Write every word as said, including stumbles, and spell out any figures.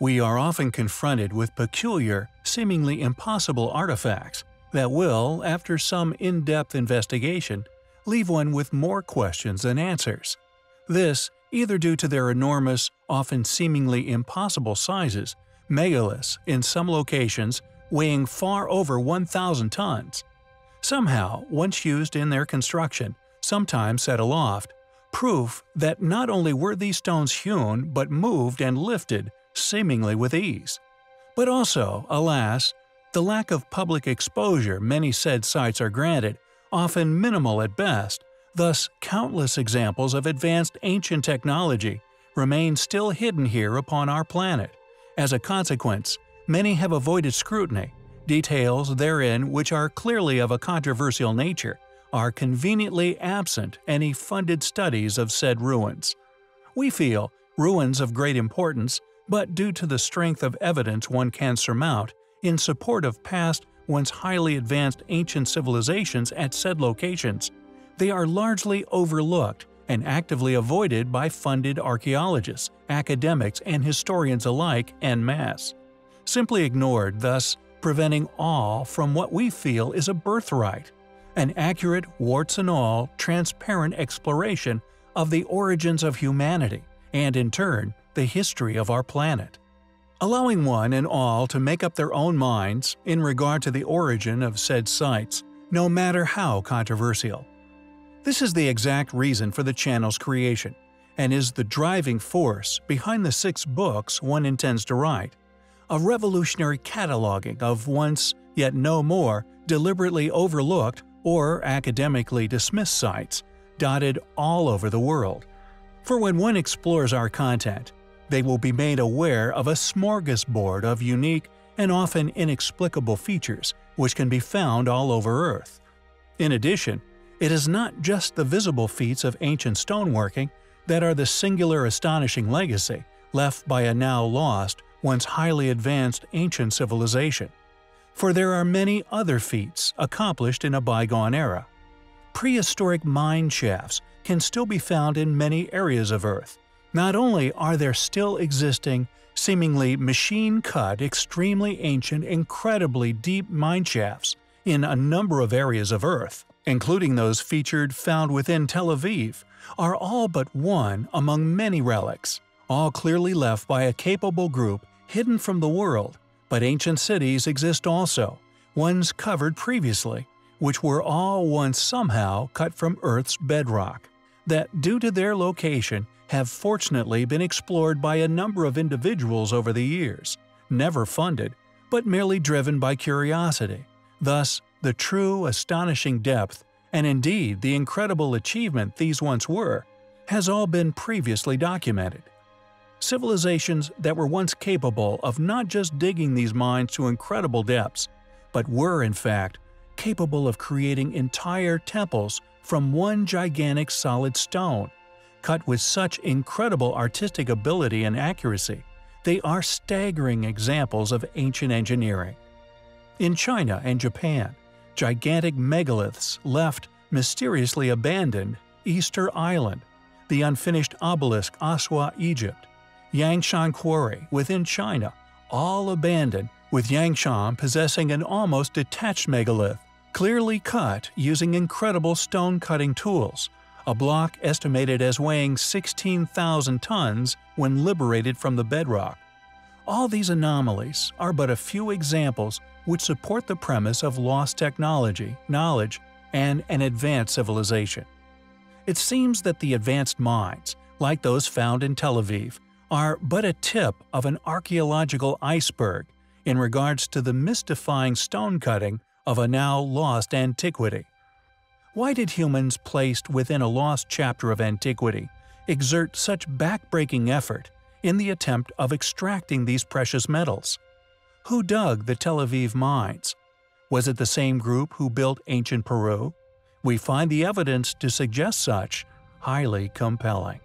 We are often confronted with peculiar, seemingly impossible artifacts that will, after some in-depth investigation, leave one with more questions than answers. This, either due to their enormous, often seemingly impossible sizes, megaliths in some locations weighing far over one thousand tons. Somehow, once used in their construction, sometimes set aloft, proof that not only were these stones hewn but moved and lifted, seemingly with ease. But also, alas, the lack of public exposure many said sites are granted, often minimal at best, thus countless examples of advanced ancient technology remain still hidden here upon our planet. As a consequence, many have avoided scrutiny, details therein which are clearly of a controversial nature, are conveniently absent any funded studies of said ruins. We feel ruins of great importance, but due to the strength of evidence one can surmount in support of past, once highly advanced ancient civilizations at said locations, they are largely overlooked and actively avoided by funded archaeologists, academics, and historians alike en masse. Simply ignored, thus preventing all from what we feel is a birthright, an accurate, warts and all, transparent exploration of the origins of humanity and, in turn, the history of our planet. Allowing one and all to make up their own minds in regard to the origin of said sites, no matter how controversial. This is the exact reason for the channel's creation, and is the driving force behind the six books one intends to write, a revolutionary cataloging of once, yet no more, deliberately overlooked or academically dismissed sites, dotted all over the world. For when one explores our content, they will be made aware of a smorgasbord of unique and often inexplicable features which can be found all over Earth. In addition, it is not just the visible feats of ancient stoneworking that are the singular astonishing legacy left by a now lost, once highly advanced ancient civilization. For there are many other feats accomplished in a bygone era. Prehistoric mine shafts can still be found in many areas of Earth. Not only are there still existing, seemingly machine-cut, extremely ancient, incredibly deep mine shafts in a number of areas of Earth, including those featured found within Tel Aviv, are all but one among many relics, all clearly left by a capable group hidden from the world, but ancient cities exist also, ones covered previously, which were all once somehow cut from Earth's bedrock, that due to their location have fortunately been explored by a number of individuals over the years, never funded, but merely driven by curiosity. Thus, the true astonishing depth, and indeed the incredible achievement these once were, has all been previously documented. Civilizations that were once capable of not just digging these mines to incredible depths, but were, in fact, capable of creating entire temples from one gigantic solid stone, cut with such incredible artistic ability and accuracy, they are staggering examples of ancient engineering. In China and Japan, gigantic megaliths left mysteriously abandoned Easter Island, the unfinished obelisk Aswa, Egypt, Yangshan Quarry within China, all abandoned, with Yangshan possessing an almost detached megalith, clearly cut using incredible stone-cutting tools, a block estimated as weighing sixteen thousand tons when liberated from the bedrock. All these anomalies are but a few examples which support the premise of lost technology, knowledge, and an advanced civilization. It seems that the advanced mines, like those found in Tel Aviv, are but a tip of an archaeological iceberg in regards to the mystifying stone cutting of a now lost antiquity. Why did humans placed within a lost chapter of antiquity exert such back-breaking effort in the attempt of extracting these precious metals? Who dug the Tel Aviv mines? Was it the same group who built ancient Peru? We find the evidence to suggest such highly compelling.